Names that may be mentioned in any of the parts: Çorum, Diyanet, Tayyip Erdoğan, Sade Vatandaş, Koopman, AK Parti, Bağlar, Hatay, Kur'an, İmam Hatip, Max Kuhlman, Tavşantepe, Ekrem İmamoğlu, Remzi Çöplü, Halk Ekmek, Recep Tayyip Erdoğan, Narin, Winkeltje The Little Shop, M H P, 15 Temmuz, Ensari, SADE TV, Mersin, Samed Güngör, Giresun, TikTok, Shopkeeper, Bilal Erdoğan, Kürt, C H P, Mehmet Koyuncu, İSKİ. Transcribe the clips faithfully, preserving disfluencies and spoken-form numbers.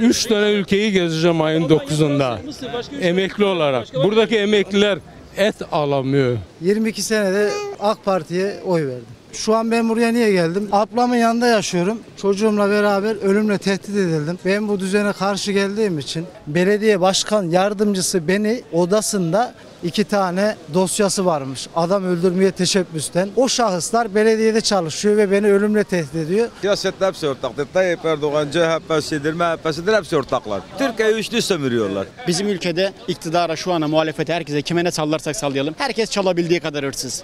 üç tane ülkeyi gezeceğim ayın dokuzunda. Emekli olarak. Buradaki emekliler et alamıyor. yirmi iki senede AK Parti'ye oy verdim. Şu an ben buraya niye geldim? Ablamın yanında yaşıyorum. Çocuğumla beraber ölümle tehdit edildim. Ben bu düzene karşı geldiğim için belediye başkan yardımcısı beni odasında iki tane dosyası varmış. Adam öldürmeye teşebbüsten. O şahıslar belediyede çalışıyor ve beni ölümle tehdit ediyor. Siyasetle hepsi ortaktır. Tayyip Erdoğan, C H P'sidir, M H P'sidir, hepsi ortaklar. Türkiye'yi üçlü sömürüyorlar. Bizim ülkede iktidara, şu ana muhalefete, herkese kime ne sallarsak sallayalım. Herkes çalabildiği kadar hırsız.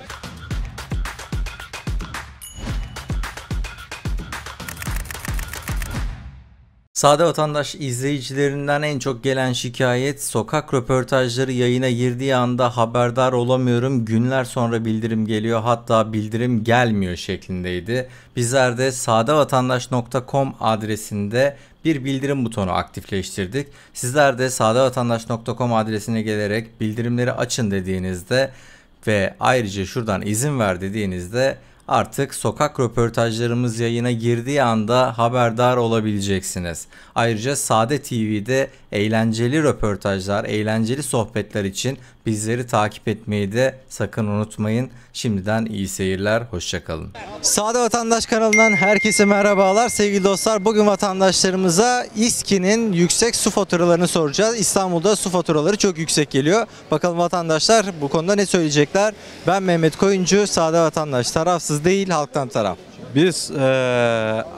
Sade Vatandaş izleyicilerinden en çok gelen şikayet, sokak röportajları yayına girdiği anda haberdar olamıyorum, günler sonra bildirim geliyor, hatta bildirim gelmiyor şeklindeydi. Bizler de sade vatandaş nokta com adresinde bir bildirim butonu aktifleştirdik. Sizler de sade vatandaş nokta com adresine gelerek bildirimleri açın dediğinizde ve ayrıca şuradan izin ver dediğinizde artık sokak röportajlarımız yayına girdiği anda haberdar olabileceksiniz. Ayrıca Sade T V'de eğlenceli röportajlar, eğlenceli sohbetler için bizleri takip etmeyi de sakın unutmayın. Şimdiden iyi seyirler, hoşçakalın. Sade Vatandaş kanalından herkese merhabalar. Sevgili dostlar, bugün vatandaşlarımıza İSKİ'nin yüksek su faturalarını soracağız. İstanbul'da su faturaları çok yüksek geliyor. Bakalım vatandaşlar bu konuda ne söyleyecekler? Ben Mehmet Koyuncu, Sade Vatandaş, tarafsız değil, halktan taraf. Biz ee,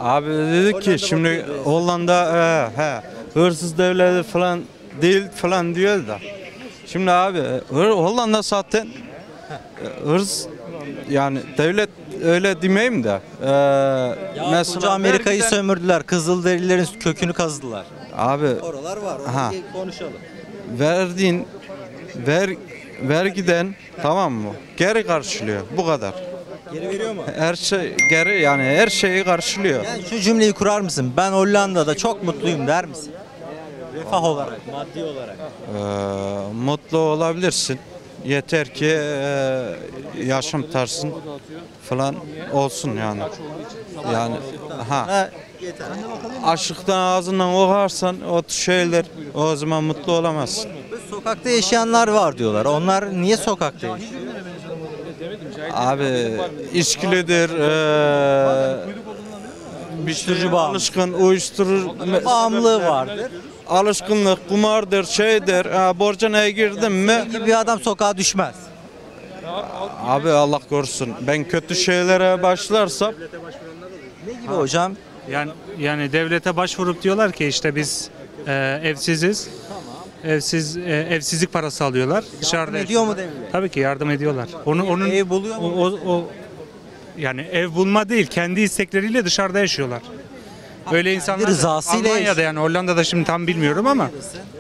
abi dedik ki şimdi Hollanda ee, he, hırsız devleti falan değil falan diyor da. Şimdi abi Hollanda zaten hırs, yani devlet öyle demeyeyim de. Ee, mesela Amerika'yı vergiden sömürdüler. Kızılderililerin kökünü kazdılar. Abi oralar var. Ha. Konuşalım. Verdiğin ver, vergiden, tamam mı? Geri karşılıyor. Bu kadar. Geri veriyor mu? Her şey geri, yani her şeyi karşılıyor. Yani şu cümleyi kurar mısın? Ben Hollanda'da çok mutluyum der misin? Refah olarak, maddi olarak. Ee, mutlu olabilirsin. Yeter ki e, yaşam tarzın falan olsun yani. Yani ha. Açlıktan ağzından okarsan o şeyler, o zaman mutlu olamazsın. Sokakta yaşayanlar var diyorlar. Onlar niye sokakta yaşıyor? Abi içkilidir, e, bir sürü alışkın, uyuşturucu bağımlılığı vardır. Alışkınlık, kumardır, şeydir, e, borcuna girdim mi? Bir adam sokağa düşmez. Abi Allah korusun, ben kötü şeylere başlarsam. Ne gibi hocam? Yani, yani devlete başvurup diyorlar ki işte biz e, evsiziz. Evsiz, e, evsizlik parası alıyorlar. Yardım dışarıda ediyor mu devlet? Tabii ki yardım ediyorlar. Onu, onun, ev buluyor mu? O, o, o, yani ev bulma değil, kendi istekleriyle dışarıda yaşıyorlar. Öyle insanlar rızasıyla Almanya'da, yani Hollanda'da şimdi tam bilmiyorum ama.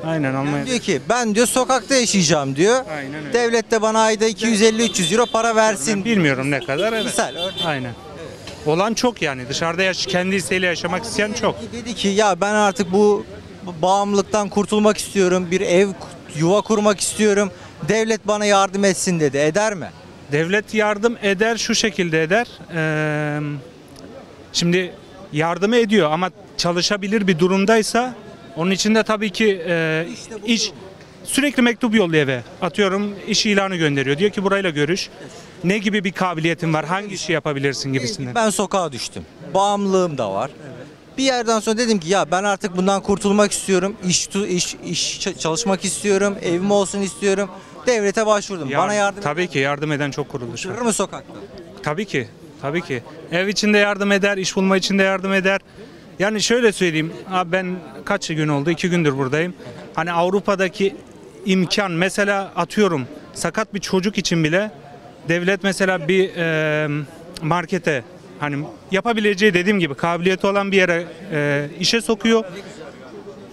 Aynen Almanya'da. Diyor ki ben diyor sokakta yaşayacağım diyor. Devlet de bana ayda iki yüz elli üç yüz euro para versin. Bilmiyorum ne kadar. Evet. Misal. Aynen. Evet. Olan çok yani. Dışarıda yaş kendi isteğiyle yaşamak abi isteyen çok. Dedi ki ya ben artık bu bağımlılıktan kurtulmak istiyorum. Bir ev, yuva kurmak istiyorum. Devlet bana yardım etsin dedi. Eder mi? Devlet yardım eder, şu şekilde eder. Ee, şimdi yardımı ediyor ama çalışabilir bir durumdaysa onun için de tabii ki e, işte iş, sürekli mektup yolluyor eve. Atıyorum iş ilanı gönderiyor. Diyor ki burayla görüş. Ne gibi bir kabiliyetin var? Hangi işi yapabilirsin gibisinden. Ben sokağa düştüm. Bağımlılığım da var. Bir yerden sonra dedim ki ya ben artık bundan kurtulmak istiyorum. İş, iş, iş çalışmak istiyorum. Evim olsun istiyorum. Devlete başvurdum. Ya, bana yardım tabii eden, ki yardım eden çok kuruluş var. Kurur mu sokakta? Tabii ki. Tabii ki. Ev içinde yardım eder, iş bulma içinde yardım eder. Yani şöyle söyleyeyim, abi ben kaç gün oldu, iki gündür buradayım. Hani Avrupa'daki imkan, mesela atıyorum sakat bir çocuk için bile devlet mesela bir e, markete, hani yapabileceği, dediğim gibi kabiliyeti olan bir yere e, işe sokuyor.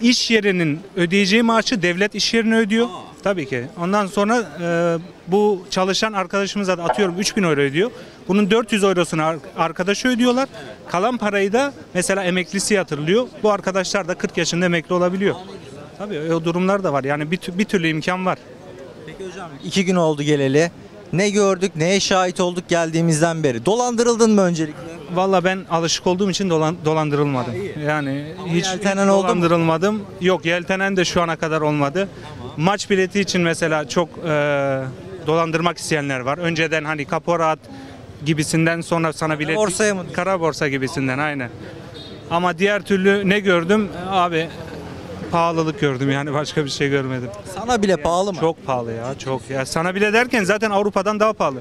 İş yerinin ödeyeceği maaşı devlet iş yerine ödüyor. Tabii ki. Ondan sonra e, bu çalışan arkadaşımıza da atıyorum üç bin euro ödüyor. Bunun dört yüz eurosunu arkadaşı ödüyorlar. Kalan parayı da mesela emeklisi yatırılıyor. Bu arkadaşlar da kırk yaşında emekli olabiliyor. Tabii o durumlar da var. Yani bir, bir türlü imkan var. Peki hocam iki gün oldu geleli. Ne gördük, neye şahit olduk geldiğimizden beri? Dolandırıldın mı öncelikle? Valla ben alışık olduğum için dolan, dolandırılmadım. Ha, yani ama hiç yeltenen dolandırılmadım. Oldu mu? Yok, yeltenen de şu ana kadar olmadı. Tamam. Maç bileti için mesela çok e, dolandırmak isteyenler var. Önceden hani kaporat gibisinden sonra sana bilet... Borsaya mı? Kara borsa gibisinden, aynen. Ama diğer türlü ne gördüm? Abi pahalılık gördüm, yani başka bir şey görmedim. Sana bile pahalı mı? Çok pahalı ya, çok ya. Sana bile derken zaten Avrupa'dan daha pahalı.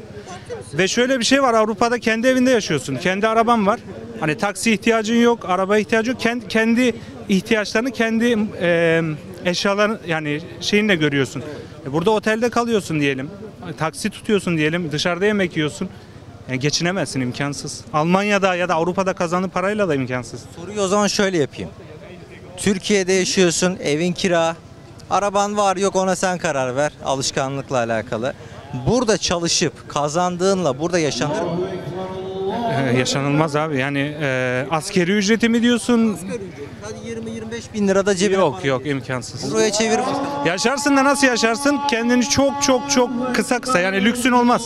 Ve şöyle bir şey var, Avrupa'da kendi evinde yaşıyorsun. Kendi araban var. Hani taksi ihtiyacın yok, araba ihtiyacın yok. Kendi, kendi ihtiyaçlarını kendi e, eşyaların yani şeyinle görüyorsun. Burada otelde kalıyorsun diyelim. Taksi tutuyorsun diyelim. Dışarıda yemek yiyorsun. Yani geçinemezsin, imkansız. Almanya'da ya da Avrupa'da kazandığın parayla da imkansız. Soruyu o zaman şöyle yapayım. Türkiye'de yaşıyorsun, evin kira, araban var yok ona sen karar ver, alışkanlıkla alakalı. Burada çalışıp kazandığınla burada yaşanır mı? Ee, yaşanılmaz abi, yani e, askeri ücreti mi diyorsun? Asgari ücret, hadi yirmi yirmi beş bin lirada cebine. Yok yok, imkansız. Buraya çevir. Yaşarsın da nasıl yaşarsın? Kendini çok çok çok kısa kısa, yani lüksün olmaz.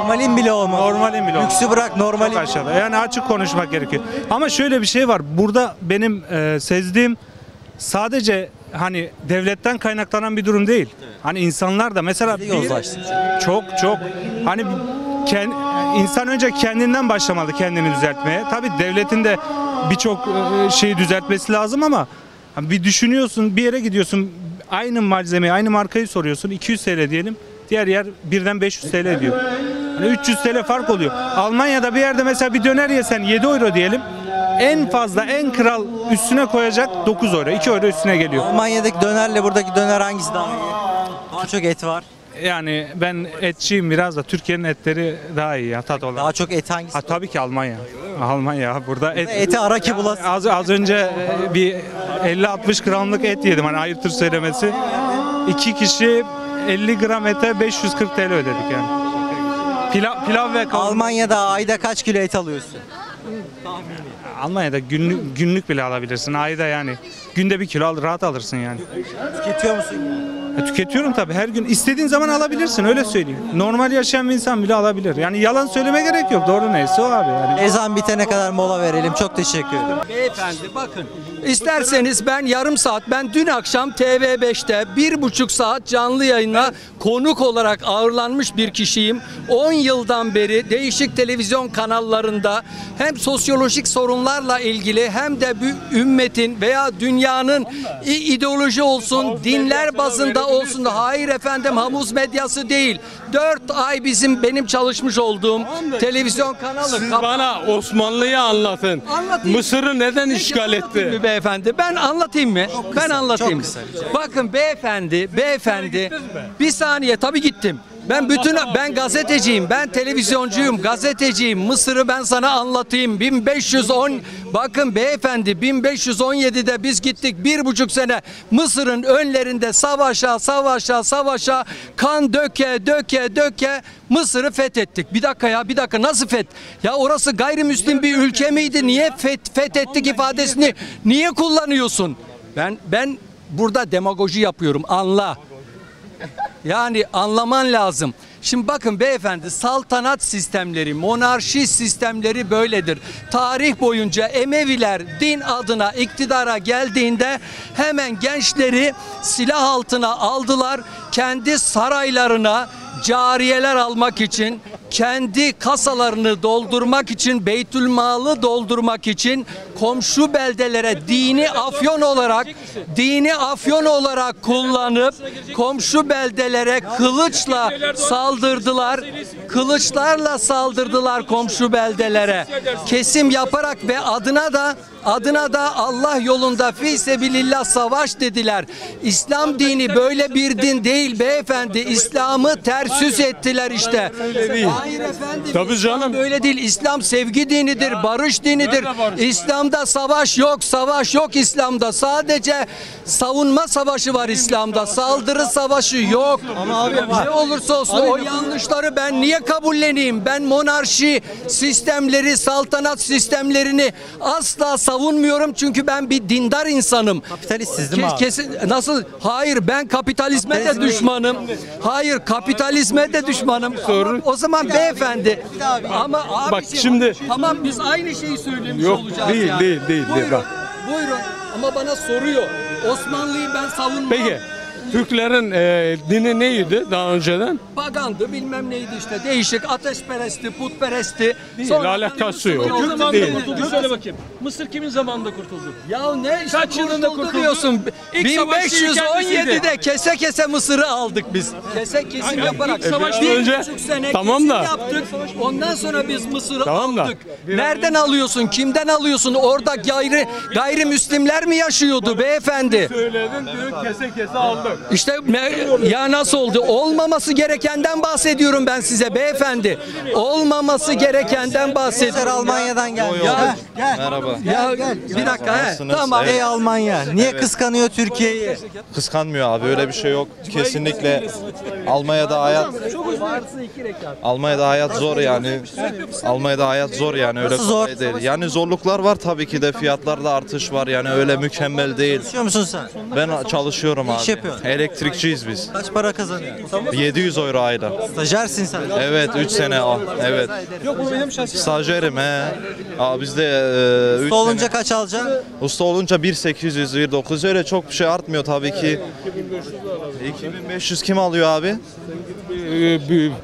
Normalin bile olmaz. Normalin bile olmaz. Lüksü bırak, normalin. Aşağıda. Yani açık konuşmak gerekiyor. Ama şöyle bir şey var. Burada benim e, sezdiğim sadece hani devletten kaynaklanan bir durum değil. Hani insanlar da mesela bir, çok çok hani kend, insan önce kendinden başlamalı kendini düzeltmeye. Tabii devletin de birçok e, şeyi düzeltmesi lazım ama bir düşünüyorsun, bir yere gidiyorsun, aynı malzemeyi, aynı markayı soruyorsun. iki yüz T L diyelim. Diğer yer birden beş yüz T L diyor. üç yüz T L fark oluyor. Almanya'da bir yerde mesela bir döner yesen yedi euro diyelim. En fazla, en kral üstüne koyacak dokuz euro. iki euro üstüne geliyor. Almanya'daki dönerle buradaki döner hangisi daha iyi? Daha çok et var. Yani ben etçiyim biraz da. Türkiye'nin etleri daha iyi ya, tat olarak. Daha çok et hangisi? Ha, tabii ki Almanya. Almanya burada et. Eti ara ki bulasın. Az, az önce bir elli altmış gramlık et yedim. Hani ayıptır söylemesi. İki kişi elli gram ete beş yüz kırk T L ödedik yani. Pilav, pilav ve kavurma. Almanya'da ayda kaç kilo et alıyorsun? Almanya'da günlük, günlük bile alabilirsin. Ayda yani. Günde bir kilo al, rahat alırsın yani. Tüketiyor musun? Ya, tüketiyorum tabii. Her gün istediğin zaman alabilirsin. Öyle söyleyeyim. Normal yaşayan bir insan bile alabilir. Yani yalan söyleme gerek yok. Doğru neyse o abi. Yani. Ezan bitene kadar mola verelim. Çok teşekkür ederim. Beyefendi bakın. İsterseniz ben yarım saat, ben dün akşam T V beş'te bir buçuk saat canlı yayına konuk olarak ağırlanmış bir kişiyim. on yıldan beri değişik televizyon kanallarında hem sosyolojik sorunlarla ilgili hem de bir ümmetin veya dünyanın ideoloji olsun, dinler bazında olsun. Hayır efendim, havuz medyası değil. Dört ay bizim benim çalışmış olduğum televizyon kanalı. Siz bana Osmanlı'yı anlatın. Anlatayım. Mısır'ı neden işgal etti? Beyefendi, ben anlatayım mı? Kısa, ben anlatayım. Kısa, bakın beyefendi, beyefendi. Bir saniye, tabii gittim. Ben bütün ben gazeteciyim, ben televizyoncuyum, gazeteciyim. Mısır'ı ben sana anlatayım. bin beş yüz on bakın beyefendi, bin beş yüz on yedi'de biz gittik bir buçuk sene Mısır'ın önlerinde savaşa savaşa savaşa kan döke döke döke Mısır'ı fethettik. Bir dakika ya, bir dakika, nasıl feth? Ya orası gayrimüslim bir ülke miydi? Niye feth, fethettik ifadesini niye kullanıyorsun? Ben ben burada demagoji yapıyorum, anla. Yani anlaman lazım. Şimdi bakın beyefendi, saltanat sistemleri, monarşi sistemleri böyledir. Tarih boyunca Emeviler din adına iktidara geldiğinde hemen gençleri silah altına aldılar. Kendi saraylarına cariyeler almak için, kendi kasalarını doldurmak için, Beytülmal'ı doldurmak için komşu beldelere dini afyon olarak dini afyon olarak kullanıp komşu beldelere kılıçla saldırdılar. Kılıçlarla saldırdılar komşu beldelere. Kesim yaparak ve adına da adına da Allah yolunda fi sebilillah savaş dediler. İslam dini böyle bir din değil beyefendi. İslam'ı ters yüz ettiler işte. Hayır efendim. Tabii canım. İslam böyle değil. İslam sevgi dinidir, ya, barış dinidir. Barış İslam'da var. Savaş yok, savaş yok İslam'da. Sadece savunma savaşı var İslam'da. Saldırı savaşı yok. Ama abi, ne olursa olsun abi, o yanlışları ben niye kabulleneyim? Ben monarşi sistemleri, saltanat sistemlerini asla savunmam. savunmuyorum çünkü ben bir dindar insanım. Kapitalist Ke kesin nasıl? Hayır, ben kapitalizme kapitalizm de düşmanım. Hayır, kapitalizme de düşmanım. Ama, o zaman beyefendi. Ama abi, bak şimdi. Tamam, biz aynı şeyi söylemiş yok, olacağız değil, yani. Değil, değil, buyurun, değil. Buyurun. Ama bana soruyor. Osmanlı'yı ben savunmam. Peki. Türklerin e, dini neydi daha önceden? Pagandı, bilmem neydi işte. Değişik, ateşperestti, putperestti. Sonra alakası yok. Mısır zamanında değil. Kurtuldu. Söyle bakayım. Mısır kimin zamanında kurtuldu? Ya ne? Kaç işte yılında kurtuldu, kurtuldu diyorsun? bin beş yüz on yedide kese kese Mısır'ı aldık biz. Kese kesim yani, yaparak. İlk savaş bir önce, sene tamam da. Yaptık. Ondan sonra biz Mısır'ı tamam aldık. Da. Nereden alıyorsun? Kimden alıyorsun? Orada gayri gayrimüslimler mi yaşıyordu bana beyefendi? Söyledin diyor, kese kese aldık. İşte ya nasıl oldu? Olmaması gerekenden bahsediyorum ben size beyefendi. Olmaması gerekenden bahsediyorum. Almanya'dan geldi. Ya, gel. Merhaba. Ya, gel. Bir dakika. He. Tamam. Ey Almanya. Niye evet. kıskanıyor Türkiye'yi? Kıskanmıyor abi. Öyle bir şey yok. Kesinlikle. Almanya'da hayat Almanya'da hayat zor yani. Almanya'da hayat zor yani. Öyle zor değil. Yani zorluklar var tabii ki de. Fiyatlarda artış var. Yani öyle mükemmel değil. Çalışıyor musun sen? Ben çalışıyorum abi. Elektrikçiyiz biz. Kaç para kazanıyorsun? yedi yüz euro ayda. Stajyersin sen. Evet, üç sene. Evet. Yok bu benim şahsi. Stajyerim he. Aa bizde üç e, Usta olunca sene. Kaç alacaksın? Usta olunca bin sekiz yüz, bin dokuz yüz, öyle çok bir şey artmıyor tabii ki. iki bin beş yüz kim alıyor abi?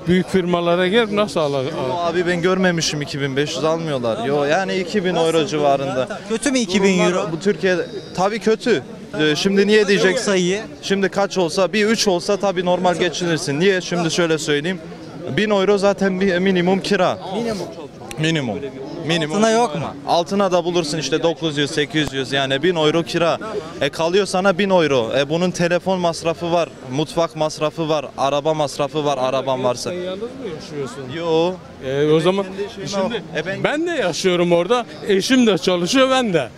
Büyük firmalara gel nasıl alır? Abi ben görmemişim, iki bin beş yüz almıyorlar. Yo yani iki bin euro civarında. Kötü mü iki bin euro? Bu Türkiye'de tabii kötü. Şimdi niye diyecek sayıyı? Şimdi kaç olsa, bir üç olsa tabii normal geçinirsin. Niye? Şimdi şöyle söyleyeyim. bin euro zaten bir minimum kira. Minimum. Minimum. Minimum. Altına yok mu? Altına da bulursun işte dokuz yüz, sekiz yüz, yani bin euro kira. E kalıyor sana bin euro. E bunun telefon masrafı var, mutfak masrafı var, araba masrafı var, araban varsa. Sen yalnız mı yaşıyorsun? Yo. E, o zaman şimdi ben de yaşıyorum orada. Eşim de çalışıyor, ben de.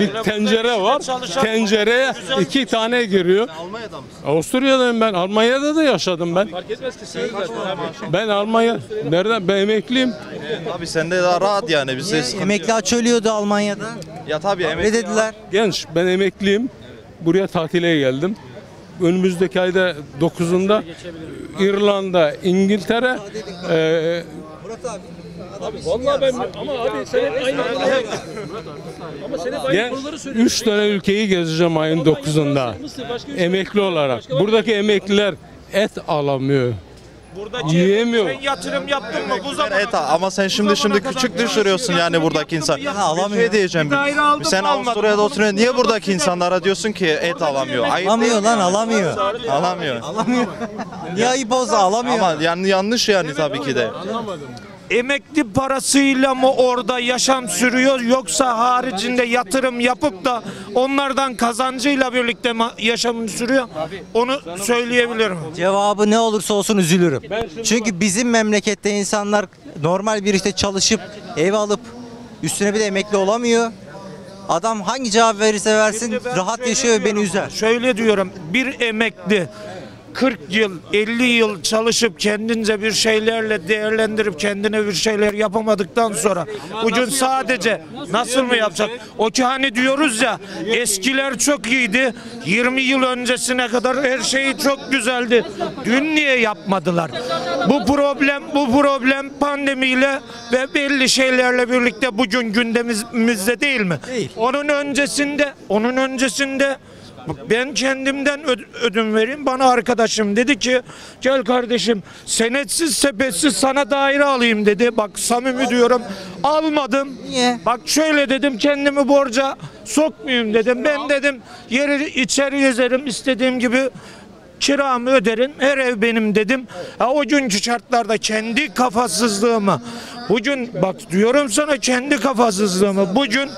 Bir tencere var. Tencereye iki tane giriyor. Almanya'da mısın? Avusturya'dayım ben. Almanya'da da yaşadım ben. Fark etmez ki seni. Ben Almanya. Nereden? Ben emekliyim. Tabii sende daha rahat yani. Bizde emekli aç ölüyordu Almanya'da. Ya tabii emekli. Ne dediler? Genç. Ben emekliyim. Buraya tatile geldim. Önümüzdeki ayda dokuzunda İrlanda, İngiltere, eee abi, vallahi ben ama abi senin aynı ama senin aynı konuları söylüyorsun. üç tane ülkeyi gezeceğim ayın dokuzunda. Emekli olarak. Buradaki emekliler et alamıyor. Burada yiyemiyor. Sen yatırım yaptın mı bu zamana kadar? Ama sen şimdi şimdi küçük düşürüyorsun yani buradaki insan. Alamıyor. Ne diyeceğim? Sen Avusturya'da oturuyorsun. Niye buradaki insanlara diyorsun ki et alamıyor? Alamıyor lan, alamıyor. Alamıyor. Alamıyor. Niye ayıp olsa alamıyor? Ama yani yanlış yani tabii ki de. Anlamadım. Emekli parasıyla mı orada yaşam sürüyor, yoksa haricinde yatırım yapıp da onlardan kazancıyla birlikte yaşamını sürüyor? Onu söyleyebilirim. Cevabı ne olursa olsun üzülürüm. Çünkü bizim memlekette insanlar normal bir işte çalışıp ev alıp üstüne bir de emekli olamıyor. Adam hangi cevap verirse versin rahat yaşıyor ve beni üzer. Şöyle diyorum, bir emekli kırk yıl, elli yıl çalışıp kendince bir şeylerle değerlendirip kendine bir şeyler yapamadıktan sonra bugün sadece nasıl mı yapacak? O ki hani diyoruz ya, eskiler çok iyiydi. yirmi yıl öncesine kadar her şeyi çok güzeldi. Dün niye yapmadılar? Bu problem bu problem pandemiyle ve belli şeylerle birlikte bugün gündemimizde değil mi? Onun öncesinde, onun öncesinde ben kendimden ödün vereyim. Bana arkadaşım dedi ki gel kardeşim senetsiz sepetsiz sana daire alayım dedi. Bak samimi diyorum, almadım. Niye? Bak şöyle dedim, kendimi borca sokmayayım dedim. Ben dedim yeri içeri gezerim, istediğim gibi kiramı öderim, her ev benim dedim. Ha, o günkü şartlarda kendi kafasızlığımı bugün bak diyorum sana, kendi kafasızlığımı bugün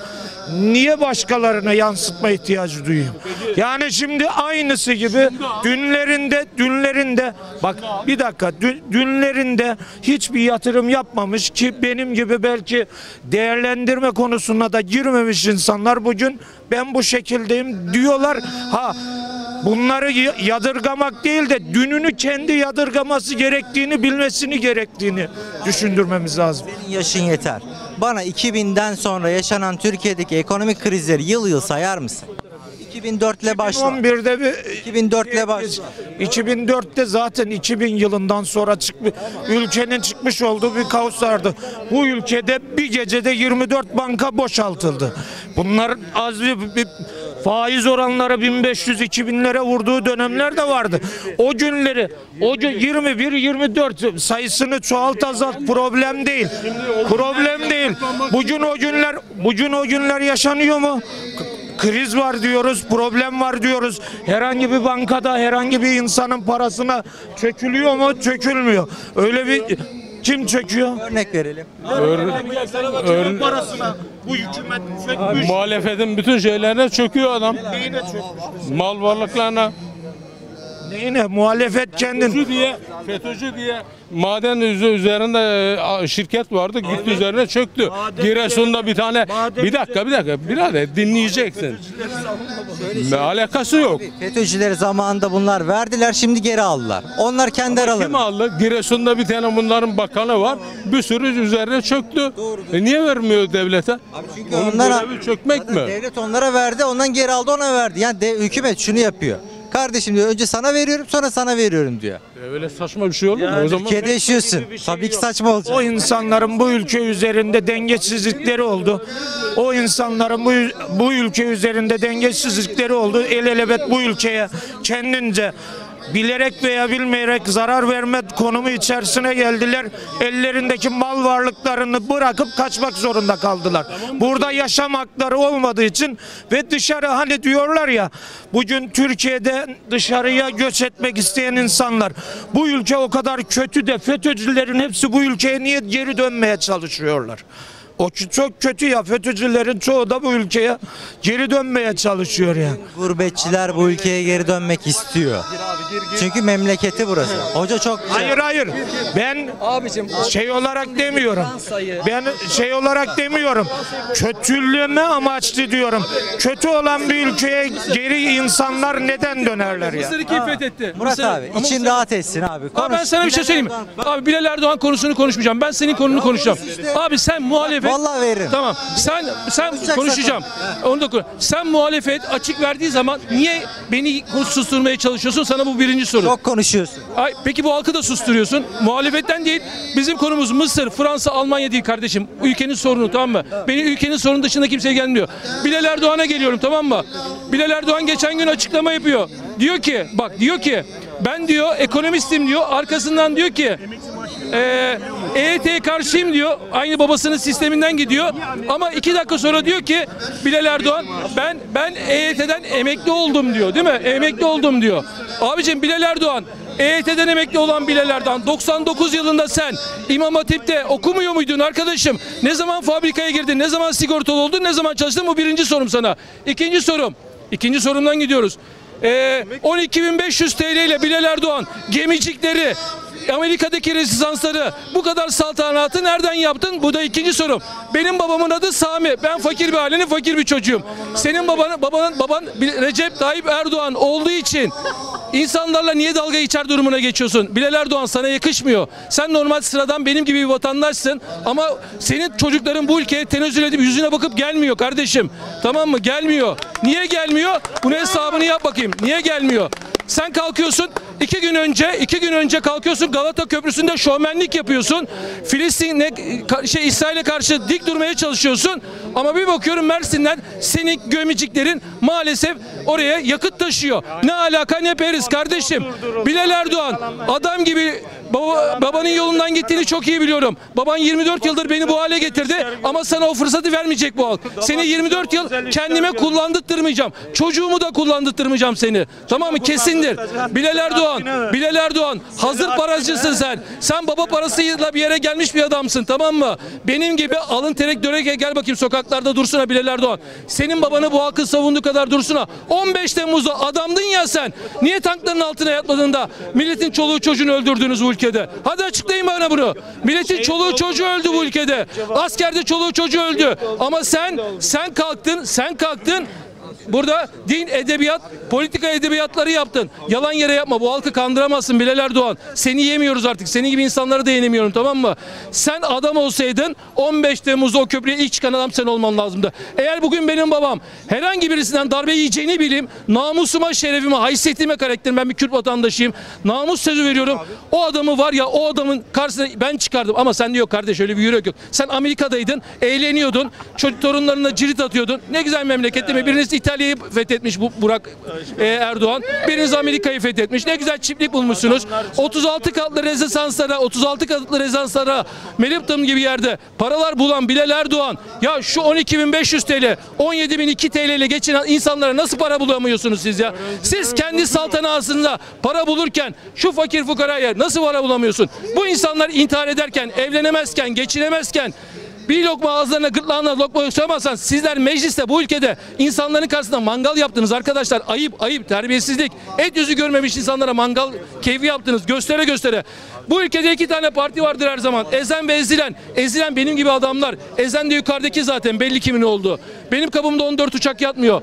niye başkalarına yansıtma ihtiyacı duyuyorum? Yani şimdi aynısı gibi dünlerinde, dünlerinde bak bir dakika, dünlerinde hiçbir yatırım yapmamış ki benim gibi belki değerlendirme konusuna da girmemiş insanlar bugün ben bu şekildeyim diyorlar. Ha, bunları yadırgamak değil de dününü kendi yadırgaması gerektiğini, bilmesini gerektiğini düşündürmemiz lazım. Senin yaşın yeter. Bana iki binden sonra yaşanan Türkiye'deki ekonomik krizleri yıl yıl sayar mısın? iki bin dörtle başla. iki bin on birde bir iki bin dörtle başla. iki bin dörtte zaten iki bin yılından sonra çıkmış, ülkenin çıkmış olduğu bir kaos vardı. Bu ülkede bir gecede yirmi dört banka boşaltıldı. Bunların az bir, bir faiz oranları bin beş yüz iki binlere vurduğu dönemler de vardı. O günleri o gün yirmi bir yirmi dört sayısını çoğalt azalt, problem değil. Problem değil. Bugün o günler bugün o günler yaşanıyor mu? Kriz var diyoruz, problem var diyoruz. Herhangi bir bankada herhangi bir insanın parasına çökülüyor mu? Çökülmüyor. Öyle bir kim çöküyor? Örnek verelim. Örnek parasına bu hükümet çökmüş. Muhalefetin bütün şeylerine çöküyor adam. Neyine çökmüş? Mal varlıklarına. Neyine? Muhalefet kendin. FETÖ'cü diye, FETÖ'cü diye maden üzerinde şirket vardı, gitti evet. üzerine çöktü. Maden Giresun'da bir tane, bir dakika bir dakika, birader dinleyeceksin. Ne alakası yok. FETÖ'cüleri zamanında bunlar verdiler, şimdi geri aldılar. Onlar kendi aralarında. Kim aldı? Giresun'da bir tane bunların bakanı var, bir sürü üzerine çöktü. Doğru, e niye vermiyor devlete? Abi çünkü onlara çökmek mi? Devlet onlara verdi, ondan geri aldı, ona verdi. Yani de, hükümet şunu yapıyor. Kardeşim diyor, önce sana veriyorum sonra sana veriyorum diyor. Öyle saçma bir şey olur mu? Yani o zaman Türkiye'de yaşıyorsun. Şey Tabii ki saçma olacak. O insanların bu ülke üzerinde dengesizlikleri oldu. O insanların bu, bu ülke üzerinde dengesizlikleri oldu. El elebet bu ülkeye kendince bilerek veya bilmeyerek zarar verme konumu içerisine geldiler. Ellerindeki mal varlıklarını bırakıp kaçmak zorunda kaldılar. Burada yaşam hakları olmadığı için ve dışarı, hani diyorlar ya, bugün Türkiye'de dışarıya göç etmek isteyen insanlar, bu ülke o kadar kötü de FETÖ'cülerin hepsi bu ülkeye niye geri dönmeye çalışıyorlar? O çok kötü ya, FETÖ'cülerin çoğu da bu ülkeye geri dönmeye çalışıyor ya. Gurbetçiler bu ülkeye geri dönmek istiyor. Çünkü memleketi burası. Hoca çok güzel. Hayır hayır. Ben şey olarak demiyorum. Ben şey olarak demiyorum. Kötülüğüme amaçlı diyorum. Kötü olan bir ülkeye geri insanlar neden dönerler ya? Mısır kim fethetti? Murat abi için rahat etsin abi. Konuş. Abi ben sana bir şey söyleyeyim. Abi Bilal Erdoğan konusunu konuşmayacağım. Ben senin konunu konuşacağım. Abi sen muhalefet. Vallahi veririm. Tamam. Sen sen konuşacağım. Onu da konuş. Sen muhalefet açık verdiği zaman niye beni susturmaya çalışıyorsun? Sana bu birinci soru. Çok konuşuyorsun. Ay, peki bu halkı da susturuyorsun. Muhalefetten değil. Bizim konumuz Mısır, Fransa, Almanya değil kardeşim. Ülkenin sorunu, tamam mı? Beni ülkenin sorunu dışında kimseye gelmiyor. Bilal Erdoğan'a geliyorum, tamam mı? Bilal Erdoğan geçen gün açıklama yapıyor. Diyor ki, bak diyor ki, ben diyor ekonomistim diyor. Arkasından diyor ki Ee, E Y T'ye karşıyım diyor. Aynı babasının sisteminden gidiyor. Ama iki dakika sonra diyor ki Bilal Erdoğan, ben ben E Y T'den emekli oldum diyor. Değil mi? Emekli oldum diyor. Abicim Bilal Erdoğan, E Y T'den emekli olan Bilal Erdoğan, doksan dokuz yılında sen İmam Hatip'te okumuyor muydun arkadaşım? Ne zaman fabrikaya girdin? Ne zaman sigortalı oldun? Ne zaman çalıştın? Bu birinci sorum sana. İkinci sorum. İkinci sorumdan gidiyoruz. Ee, on iki bin beş yüz TL ile Bilal Erdoğan gemicikleri, Amerika'daki rezidansları, bu kadar saltanatı nereden yaptın? Bu da ikinci sorum. Benim babamın adı Sami. Ben fakir bir ailenin fakir bir çocuğuyum. Senin babanın, babanın, baban Recep Tayyip Erdoğan olduğu için insanlarla niye dalga geçer durumuna geçiyorsun? Bilal Erdoğan sana yakışmıyor. Sen normal sıradan benim gibi bir vatandaşsın ama senin çocukların bu ülkeye tenezzül edip yüzüne bakıp gelmiyor kardeşim. Tamam mı? Gelmiyor. Niye gelmiyor? Bunun hesabını yap bakayım. Niye gelmiyor? Sen kalkıyorsun, iki gün önce, iki gün önce kalkıyorsun Galata Köprüsü'nde şovmenlik yapıyorsun. Filistin'le, şey, İsrail'e karşı dik durmaya çalışıyorsun. Ama bir bakıyorum Mersin'den senin gömiciklerin maalesef oraya yakıt taşıyor. Ne alaka, ne periz kardeşim. Bilal Erdoğan adam gibi baba, babanın yolundan gittiğini çok iyi biliyorum. Baban yirmi dört yıldır beni bu hale getirdi ama sana o fırsatı vermeyecek bu halk. Seni yirmi dört yıl kendime kullandırtmayacağım. Çocuğumu da kullandırtmayacağım seni. Tamam mı? Kesindir. Bilal Erdoğan, Bilal Erdoğan hazır paracısın sen. Sen baba parasıyla bir yere gelmiş bir adamsın, tamam mı? Benim gibi alın terek dörek gel bakayım sokaklarda dursun ha Bilal Erdoğan. Senin babanı bu halkın savunduğu kadar dursun ha. on beş Temmuz'da adamdın ya sen. Niye tankların altına yatmadın da milletin çoluğu çocuğunu öldürdünüz bu ülkede? Hadi açıklayın bana bunu. Milletin çoluğu çocuğu öldü bu ülkede. Askerde çoluğu çocuğu öldü. Ama sen sen kalktın, sen kalktın. Burada din, edebiyat, politika edebiyatları yaptın. Yalan yere yapma. Bu halkı kandıramazsın Bilal Erdoğan. Seni yemiyoruz artık. Senin gibi insanları da yenemiyorum, tamam mı? Sen adam olsaydın on beş Temmuz'da o köprüye ilk çıkan adam sen olman lazımdı. Eğer bugün benim babam herhangi birisinden darbe yiyeceğini bileyim, namusuma, şerefime, haysiyetime, karakterim, ben bir Kürt vatandaşıyım. Namus sözü veriyorum. O adamı var ya, o adamın karşısına ben çıkardım. Ama sen diyor kardeş, öyle bir yürek yok. Sen Amerika'daydın, eğleniyordun, çocuk torunlarına cirit atıyordun. Ne güzel memleket değil mi? Biriniz İtalya'yı fethetmiş bu Burak e, Erdoğan. Biriniz Amerika'yı fethetmiş. Ne güzel çiftlik bulmuşsunuz. otuz altı katlı rezisanslara, otuz altı katlı rezisanslara, Meliptum gibi yerde paralar bulan Bilal Erdoğan, ya şu on iki bin beş yüz T L, on yedi bin iki T L ile geçinen insanlara nasıl para bulamıyorsunuz siz ya? Siz kendi saltanatınızda para bulurken şu fakir fukaraya nasıl para bulamıyorsun? Bu insanlar intihar ederken, evlenemezken, geçinemezken, bir lokma ağızlarına, gırtlağına lokma yoksamazsan, sizler mecliste, bu ülkede insanların karşısında mangal yaptınız arkadaşlar. Ayıp, ayıp, terbiyesizlik. Et yüzü görmemiş insanlara mangal keyfi yaptınız. Göstere göstere. Bu ülkede iki tane parti vardır her zaman. Ezen ve ezilen. Ezilen benim gibi adamlar. Ezen de yukarıdaki zaten. Belli kimin olduğu. Benim kabımda on dört uçak yatmıyor.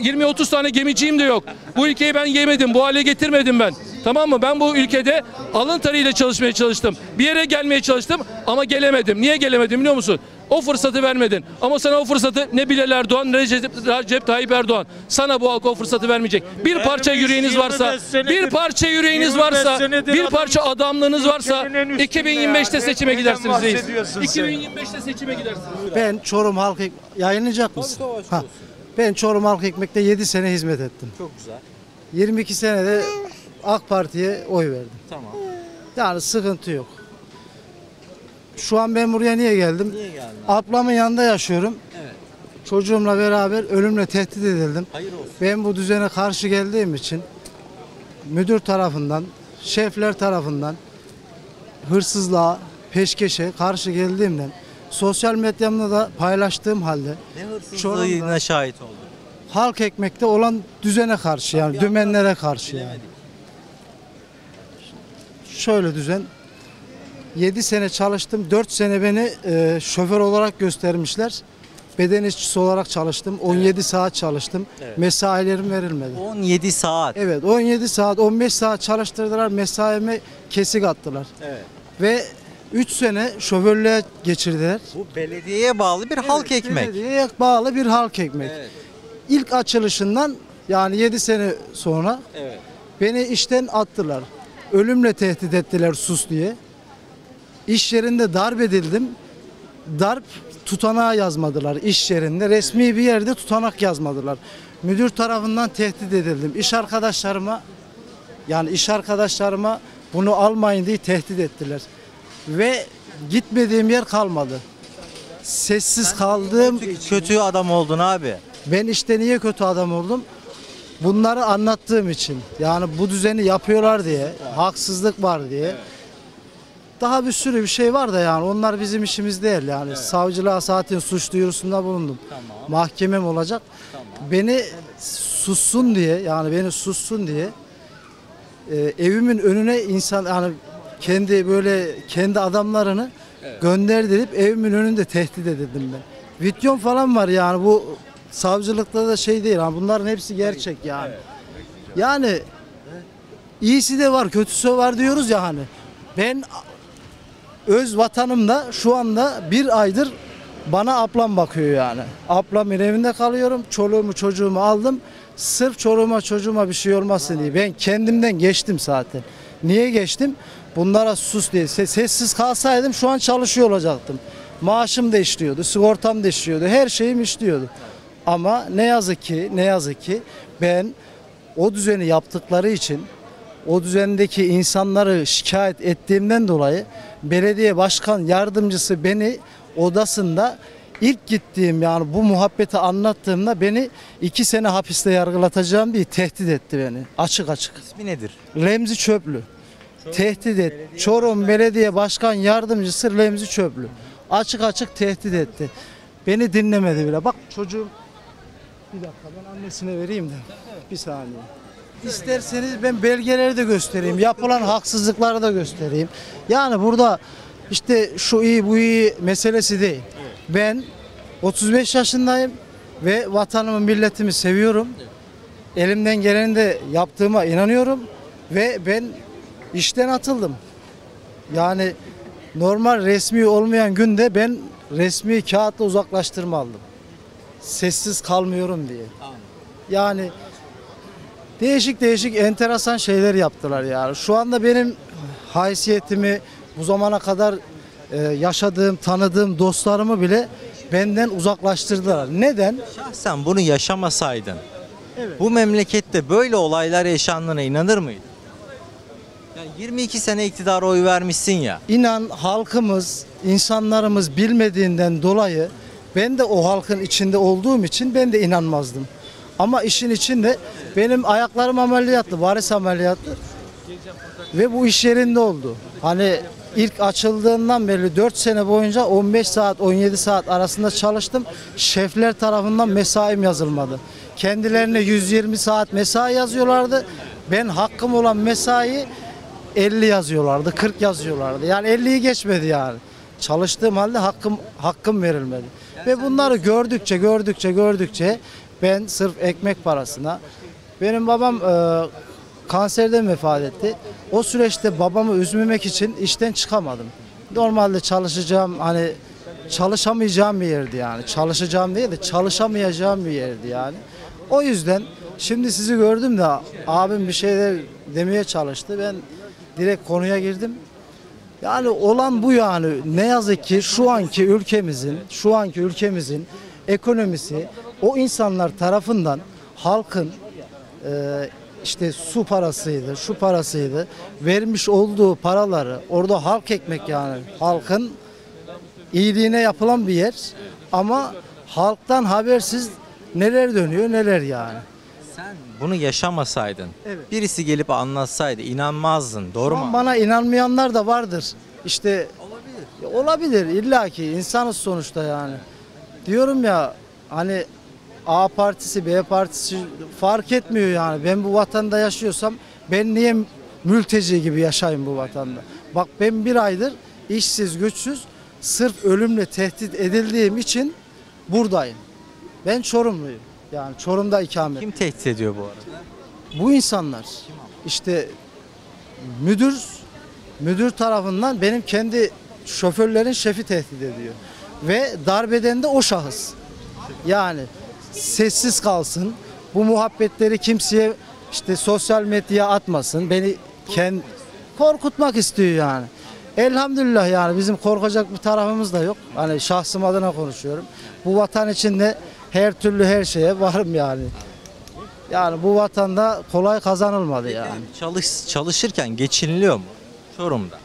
yirmi otuz tane gemiciğim de yok. Bu ülkeyi ben yemedim. Bu hale getirmedim ben. Tamam mı? Ben bu ülkede alın teriyle çalışmaya çalıştım. Bir yere gelmeye çalıştım ama gelemedim. Niye gelemedim biliyor musun? O fırsatı vermedin. Ama sana o fırsatı ne Bilal Erdoğan ne Recep, Recep Tayyip Erdoğan. Sana bu halka o fırsatı vermeyecek. Bir parça yüreğiniz varsa, bir parça yüreğiniz varsa, bir parça adamlığınız varsa iki bin yirmi beşte seçime gidersiniz reis. iki bin yirmi beşte seçime gidersiniz. Ben Çorum Halk Ekmek yayınlayacak mısın? Ha. Ben Çorum Halk Ekmek'te yedi sene hizmet ettim. Çok güzel. yirmi iki senede A K Parti'ye oy verdim. Tamam. Yani sıkıntı yok. Şu an ben buraya niye geldim? Niye geldin? Ablamın yanında yaşıyorum. Evet. Çocuğumla beraber ölümle tehdit edildim. Hayır olsun. Ben bu düzene karşı geldiğim için müdür tarafından, şefler tarafından, hırsızlığa, peşkeşe karşı geldiğimden, sosyal medyamda da paylaştığım halde, ne hırsızlığına şahit oldum. Halk Ekmek'te olan düzene karşı, yani tabii dümenlere karşı. Yani. Şöyle düzen, yedi sene çalıştım, dört sene beni e, şoför olarak göstermişler. Beden işçisi olarak çalıştım, on yedi evet. saat çalıştım, evet. Mesailerim verilmedi. on yedi saat? Evet, on yedi saat, on beş saat çalıştırdılar, mesaime kesik attılar. Evet. Ve üç sene şoförlüğe geçirdiler. Bu belediyeye bağlı bir evet, halk ekmek. Belediyeye bağlı bir halk ekmek. Evet. İlk açılışından, yani yedi sene sonra evet. beni işten attılar. Ölümle tehdit ettiler sus diye. İş yerinde darp edildim. Darp tutanağı yazmadılar iş yerinde. Resmi bir yerde tutanak yazmadılar. Müdür tarafından tehdit edildim. İş arkadaşlarıma, yani iş arkadaşlarıma bunu almayın diye tehdit ettiler. Ve gitmediğim yer kalmadı. Sessiz kaldığım... Kötü adam oldun abi. Ben işte niye kötü adam oldum? Bunları anlattığım için, yani bu düzeni yapıyorlar diye, haksızlık var diye. Evet. Daha bir sürü bir şey var da, yani onlar bizim işimiz değil yani. Evet. Savcılığa zaten suç duyurusunda bulundum. Tamam. Mahkemem olacak. Tamam. Beni sussun diye, yani beni sussun diye e, evimin önüne insan, yani kendi böyle kendi adamlarını evet. gönderdirip evimin önünde tehdit edildim ben. Videom falan var yani, bu savcılıkta da şey değil, bunların hepsi gerçek yani. Yani iyisi de var, kötüsü var diyoruz ya hani. Ben öz vatanımda şu anda bir aydır bana ablam bakıyor yani. Ablamın evinde kalıyorum, çoluğumu çocuğumu aldım. Sırf çoluğuma çocuğuma bir şey olmasın diye. Ben kendimden geçtim zaten. Niye geçtim? Bunlara sus diye. Sessiz kalsaydım şu an çalışıyor olacaktım. Maaşım da işliyordu, sigortam da işliyordu, her şeyim işliyordu. Ama ne yazık ki, ne yazık ki ben o düzeni yaptıkları için, o düzendeki insanları şikayet ettiğimden dolayı belediye başkan yardımcısı beni odasında ilk gittiğim, yani bu muhabbeti anlattığımda beni iki sene hapiste yargılatacağım diye tehdit etti beni. Açık açık. İsmi nedir? Remzi Çöplü. Çorum tehdit et. Belediye Çorum Belediye Başkan Yardımcısı Remzi Çöplü. Açık açık tehdit etti. Beni dinlemedi bile. Bak çocuğum, bir dakika ben annesine vereyim de bir saniye. İsterseniz ben belgeleri de göstereyim, yapılan haksızlıkları da göstereyim. Yani burada işte şu iyi bu iyi meselesi değil. Ben otuz beş yaşındayım, ve vatanımı, milletimi seviyorum. Elimden geleni de yaptığıma inanıyorum ve ben işten atıldım. Yani normal resmi olmayan günde ben resmi kağıtla uzaklaştırma aldım. Sessiz kalmıyorum diye. Yani değişik değişik enteresan şeyler yaptılar yani. Şu anda benim haysiyetimi, bu zamana kadar e, yaşadığım, tanıdığım dostlarımı bile benden uzaklaştırdılar. Neden? Şahsen bunu yaşamasaydın, evet, bu memlekette böyle olaylar yaşandığına inanır mıydın? Yani yirmi iki sene iktidara oy vermişsin ya. İnan halkımız, insanlarımız bilmediğinden dolayı, ben de o halkın içinde olduğum için ben de inanmazdım. Ama işin içinde benim ayaklarım ameliyatlı, varis ameliyatlı ve bu iş yerinde oldu. Hani ilk açıldığından beri dört sene boyunca on beş saat on yedi saat arasında çalıştım. Şefler tarafından mesaim yazılmadı. Kendilerine yüz yirmi saat mesai yazıyorlardı. Ben hakkım olan mesai elli yazıyorlardı, kırk yazıyorlardı. Yani elliyi geçmedi yani. Çalıştığım halde hakkım hakkım verilmedi. Ve bunları gördükçe gördükçe gördükçe ben sırf ekmek parasına, benim babam e, kanserden vefat etti. O süreçte babamı üzmemek için işten çıkamadım. Normalde çalışacağım, hani çalışamayacağım bir yerdi yani. Çalışacağım değil de çalışamayacağım bir yerdi yani. O yüzden şimdi sizi gördüm de abim bir şeyler demeye çalıştı. Ben direkt konuya girdim. Yani olan bu yani. Ne yazık ki şu anki ülkemizin, şu anki ülkemizin ekonomisi o insanlar tarafından, halkın e, işte su parasıydı, şu parasıydı, vermiş olduğu paraları, orada halk ekmek yani halkın iyiliğine yapılan bir yer ama halktan habersiz neler dönüyor neler yani. Sen bunu yaşamasaydın, evet, birisi gelip anlatsaydı inanmazdın, doğru mu? Bana inanmayanlar da vardır işte, olabilir, olabilir illaki, insanız sonuçta yani. Diyorum ya, hani A partisi, B partisi fark etmiyor yani. Ben bu vatanda yaşıyorsam ben niye mülteci gibi yaşayayım bu vatanda? Bak ben bir aydır işsiz, güçsüz, sırf ölümle tehdit edildiğim için buradayım. Ben Çorumluyum. Yani Çorum'da ikamet. Kim tehdit ediyor bu arada? Bu insanlar. İşte müdür, müdür tarafından benim kendi şoförlerin şefi tehdit ediyor. Ve darbeden de o şahıs. Yani sessiz kalsın, bu muhabbetleri kimseye işte sosyal medyaya atmasın, beni kendi korkutmak istiyor yani. Elhamdülillah yani bizim korkacak bir tarafımız da yok. Hani şahsım adına konuşuyorum. Bu vatan içinde her türlü her şeye varım yani. Yani bu vatanda kolay kazanılmadı yani. Çalış, çalışırken geçiniliyor mu Çorum'da?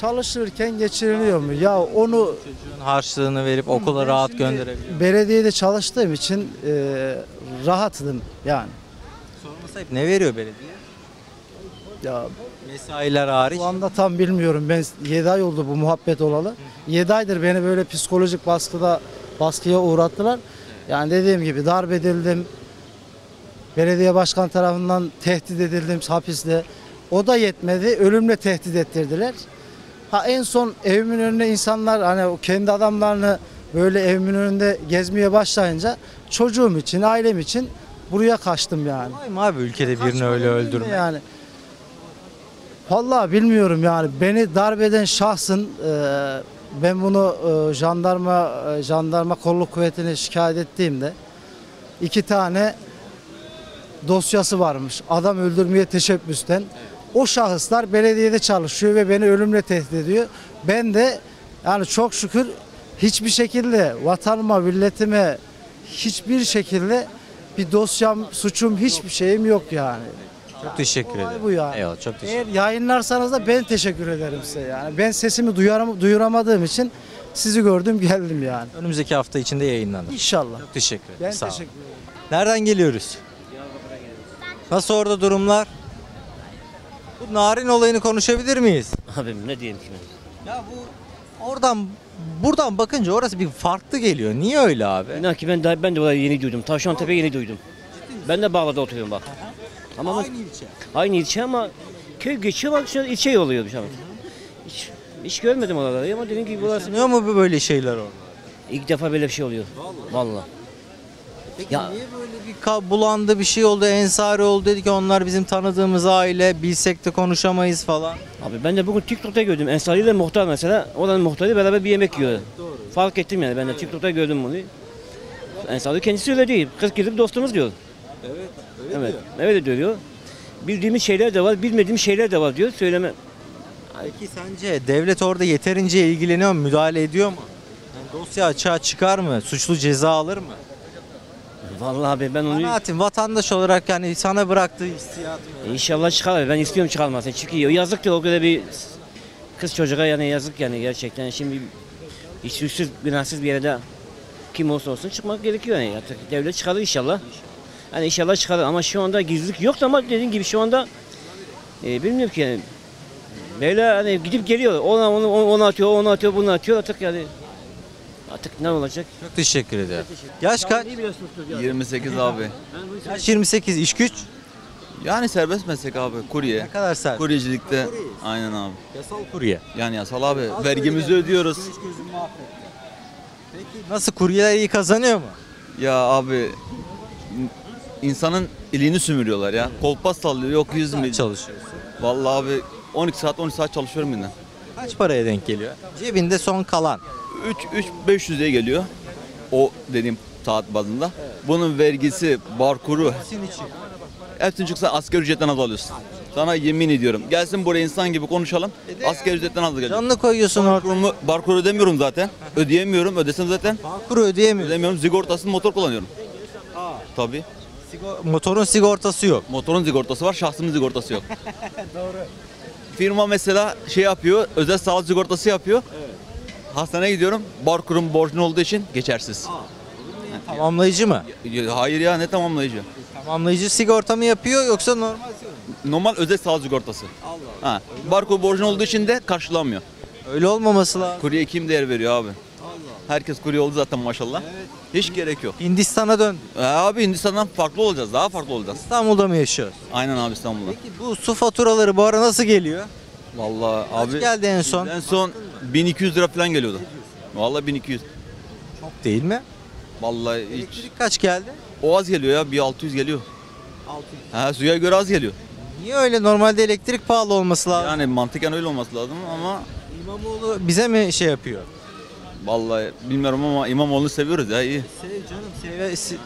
Çalışırken geçiriliyor mu? Ya onu... Çocuğun harçlığını verip okula rahat gönderebiliyor mu? Belediyede çalıştığım için e, rahatladım yani. Sorması hep ne veriyor belediye? Ya mesailer hariç. Şu anda tam bilmiyorum. Ben yedi ay oldu bu muhabbet olalı. yedi aydır beni böyle psikolojik baskıda baskıya uğrattılar. Yani dediğim gibi darp edildim. Belediye başkan tarafından tehdit edildim hapisle. O da yetmedi. Ölümle tehdit ettirdiler. Ha en son evimin önüne insanlar hani kendi adamlarını böyle evimin önünde gezmeye başlayınca çocuğum için, ailem için buraya kaçtım yani. Kolay mı abi ülkede birini kaçmadım öyle öldürmek? Yani vallahi bilmiyorum yani, beni darbeden şahsın e, ben bunu e, jandarma e, jandarma kolluk kuvvetine şikayet ettiğimde iki tane dosyası varmış. Adam öldürmeye teşebbüsten. O şahıslar belediyede çalışıyor ve beni ölümle tehdit ediyor. Ben de yani çok şükür hiçbir şekilde vatanıma, milletime hiçbir şekilde bir dosyam, suçum, hiçbir şeyim yok yani. Çok teşekkür ederim. Bu yani. Eyvallah, çok teşekkür. Eğer yayınlarsanız da ben teşekkür ederim size yani. Ben sesimi duyuram, duyuramadığım için sizi gördüm geldim yani. Önümüzdeki hafta içinde yayınlanır. İnşallah. Çok teşekkür ederim. Ben Sağ teşekkür ederim. Nereden geliyoruz? Nasıl orada durumlar? Bu Narin olayını konuşabilir miyiz? Abim ne diyeyim ki? Ya bu oradan buradan bakınca orası bir farklı geliyor. Niye öyle abi? İnan ki ben de, ben de orayı yeni duydum. Tavşantepe yeni duydum. Ben de Bağlar'da oturuyorum bak. Ama aynı ilçe. Aynı ilçe ama köy geçiyor bak şöyle ilçe oluyor bir şey. Hiç, hiç görmedim oraları ama dediğim gibi burası. Ne mu böyle şeyler orada? İlk defa böyle bir şey oluyor. Vallahi. Vallahi. Peki ya, niye böyle bir bulandı, bir şey oldu, Ensari oldu, dedi ki onlar bizim tanıdığımız aile, bilsek de konuşamayız falan. Abi ben de bugün TikTok'ta gördüm, Ensari ile muhtar mesela, oranın muhtarı beraber bir yemek yiyor. Doğru. Fark ettim yani, ben de evet. TikTok'ta gördüm bunu. Ensari kendisi öyle değil, kırk yıllık dostumuz diyor. Evet, öyle evet, diyor. Evet diyor. Bildiğimiz şeyler de var, bilmediğim şeyler de var diyor, söyleme. Peki sence devlet orada yeterince ilgileniyor mu, müdahale ediyor mu? Yani dosya açığa çıkar mı, suçlu ceza alır mı? Vallahi abi ben onu... Kanaatim, vatandaş olarak yani sana bıraktığı istiyatı. İnşallah çıkar abi, ben istiyorum çıkarmasın. Çünkü yazık diyor, o kadar bir kız çocuğa yani yazık yani gerçekten. Şimdi hiç suçsuz, günahsız bir yerde kim olsa olsun çıkmak gerekiyor yani. Artık devlet çıkarır inşallah. Hani inşallah çıkarır ama şu anda gizlilik yok ama dediğin gibi şu anda e, bilmiyorum ki yani. Böyle hani gidip geliyor, ona onu onu atıyor, onu atıyor, bunu atıyor artık yani. Artık ne olacak? Çok teşekkür ederim. Yaş kaç? yirmi sekiz abi. Yaş yirmi sekiz, iş güç? Yani serbest meslek abi, kurye. Ne kadar serbest? Kuryecilikte, aynen abi. Yasal kurye. Yani yasal abi, yasal vergimizi yani ödüyoruz. Peki nasıl, kuryeler iyi kazanıyor mu? Ya abi, insanın iliğini sümürüyorlar ya. Kolpas sallıyor, yok yüz mü çalışıyorsun? Vallahi abi on iki saat on üç saat çalışıyorum yine. Kaç paraya denk geliyor? Cebinde son kalan. üç bin beş yüz'e geliyor. O dediğim saat bazında. Evet. Bunun vergisi, barkuru. Hepsini çıksa asgari ücretten az alıyorsun. Sana yemin ediyorum. Gelsin buraya insan gibi konuşalım. E asgari ücretten az alacağım. Canlı koyuyorsun orada. Barkuru ödemiyorum zaten. Ödeyemiyorum. Ödesem zaten. Barkuru ödeyemiyorum. Ödemiyorum. Sigortasını motor kullanıyorum. Aa. Tabii. Sigor motorun sigortası yok. Motorun sigortası var. Şahsının sigortası yok. Doğru. Firma mesela şey yapıyor. Özel sağlık sigortası yapıyor. Evet. Hastaneye gidiyorum, barkurum borcun olduğu için geçersiz. Aa, yani tamamlayıcı mı? Hayır ya, ne tamamlayıcı? Tamamlayıcı sigorta mı yapıyor yoksa normal Normal özel sağlık sigortası. Allah Allah. Barkur borcun olduğu için de karşılanmıyor. Öyle olmaması lazım. Kurye kim değer veriyor abi? Allah. Herkes kurye oldu zaten maşallah. Evet. Hiç gerek yok. Hindistan'a dön. E abi Hindistan'dan farklı olacağız, daha farklı olacağız. İstanbul'da mı yaşıyoruz? Aynen abi, İstanbul'da. Peki bu su faturaları bu ara nasıl geliyor? Vallahi kaç abi geldi en son? En son bin iki yüz lira falan geliyordu. Vallahi bin iki yüz. Çok değil mi? Vallahi elektrik hiç. Kaç geldi? O az geliyor ya, bir altı yüz geliyor. altı yüz. Ha, suya göre az geliyor. Niye öyle? Normalde elektrik pahalı olması lazım. Yani mantıken öyle olması lazım ama İmamoğlu bize mi şey yapıyor? Vallahi bilmiyorum ama İmamoğlu'nu seviyoruz ya, iyi. Sev canım, seve, se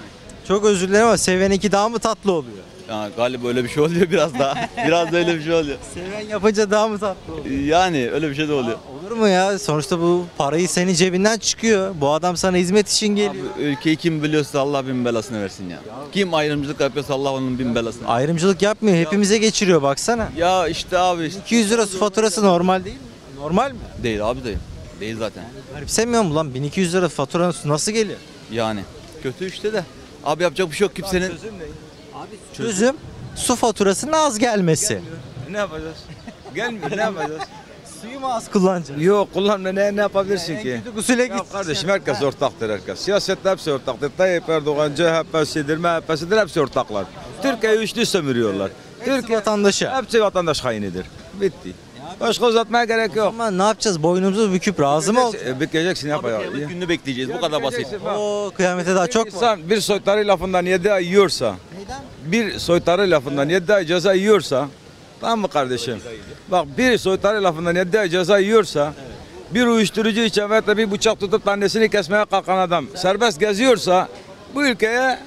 çok özür dilerim ama seven iki daha mı tatlı oluyor? Yani galiba öyle bir şey oluyor biraz daha. Biraz da öyle bir şey oluyor. Seven yapınca daha mı tatlı oluyor? Yani öyle bir şey de oluyor. Aa, olur mu ya? Sonuçta bu parayı senin cebinden çıkıyor. Bu adam sana hizmet için geliyor. Abi, ülkeyi kim biliyorsa Allah bin belasını versin ya. ya. Kim ayrımcılık yapıyorsa Allah onun bin belasını. Ayrımcılık yapmıyor. Hepimize ya. geçiriyor baksana. Ya işte abi. Işte. iki yüz lira su faturası normal değil mi? Normal mi? Değil abi, değil. Değil zaten. Garipsemiyor mu lan? bin iki yüz lira faturası nasıl geliyor? Yani. Kötü işte de. Abi yapacak bir şey yok kimsenin. Abi, çözüm. çözüm su faturasının az gelmesi. Gelmiyor. Ne yapacağız? Gelmiyor. Ne yapacağız? Suyu mu az kullanacağız? Yok, kullanma, ne ne yapabilirsin ya, ki? Gusüle git. Kardeşim herkes yani. ortaktır herkes. Siyasette hepsi ortaktır. Tayyip Erdoğan, C H P'sidir, M H P'sidir, hepsi ortaklar. Türkiye'yi üçlü sömürüyorlar. Evet. Türkiye hepsi vatandaşı. Hepsi vatandaş hainidir. Bitti. Başka uzatmaya gerek yok. Ama ne yapacağız? Boynumuzu büküp razı mı olacağız? E, Bükeceksin yap ayağı. Kıyamet gününü bekleyeceğiz. Bu kadar basit. Oo, kıyamete daha çok var. Bir soytarı lafından yedi ay yiyorsa, neden? bir soytarı lafından evet. yedi ay ceza yiyorsa, tamam mı kardeşim? Bak, bir soytarı lafından yedi ay ceza yiyorsa, evet. bir uyuşturucu içen ve bir bıçak tutup tanesini kesmeye kalkan adam evet. serbest geziyorsa, bu ülkeye